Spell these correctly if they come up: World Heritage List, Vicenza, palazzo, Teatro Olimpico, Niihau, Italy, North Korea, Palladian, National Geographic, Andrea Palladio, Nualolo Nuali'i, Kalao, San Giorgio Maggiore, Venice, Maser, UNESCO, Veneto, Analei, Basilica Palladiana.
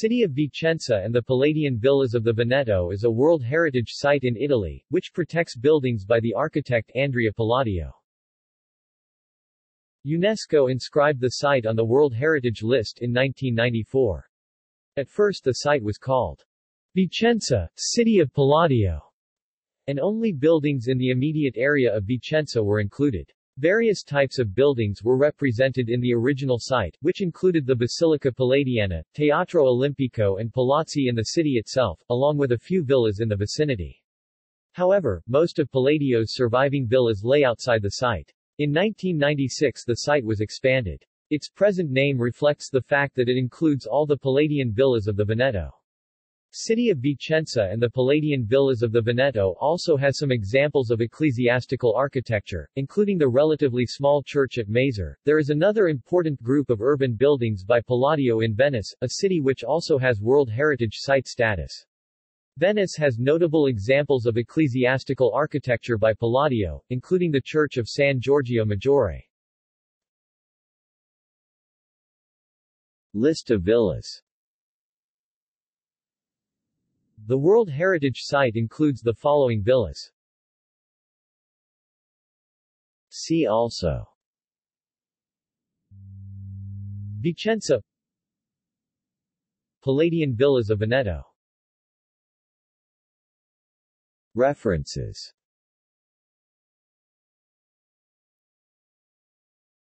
city of Vicenza and the Palladian villas of the Veneto is a World Heritage Site in Italy, which protects buildings by the architect Andrea Palladio. UNESCO inscribed the site on the World Heritage List in 1994. At first the site was called Vicenza, City of Palladio, and only buildings in the immediate area of Vicenza were included. Various types of buildings were represented in the original site, which included the Basilica Palladiana, Teatro Olimpico and palazzi in the city itself, along with a few villas in the vicinity. However, most of Palladio's surviving villas lay outside the site. In 1996 the site was expanded. Its present name reflects the fact that it includes all the Palladian villas of the Veneto. City of Vicenza and the Palladian villas of the Veneto also has some examples of ecclesiastical architecture, including the relatively small church at Maser. There is another important group of urban buildings by Palladio in Venice, a city which also has World Heritage Site status. Venice has notable examples of ecclesiastical architecture by Palladio, including the Church of San Giorgio Maggiore. List of villas. The World Heritage Site includes the following villas. See also: Vicenza, Palladian villas of Veneto. References.